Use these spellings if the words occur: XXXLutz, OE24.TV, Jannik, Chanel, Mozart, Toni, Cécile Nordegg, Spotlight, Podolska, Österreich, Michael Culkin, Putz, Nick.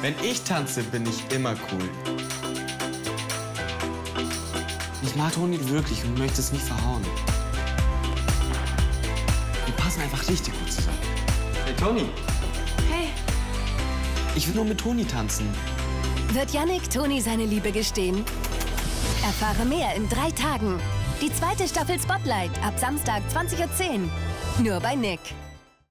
Wenn ich tanze, bin ich immer cool. Ich mag Toni wirklich und möchte es nicht verhauen. Wir passen einfach richtig gut zusammen. Hey, Toni! Hey! Ich will nur mit Toni tanzen. Wird Jannik Toni seine Liebe gestehen? Erfahre mehr in 3 Tagen. Die 2. Staffel Spotlight ab Samstag 20:10 Uhr. Nur bei Nick.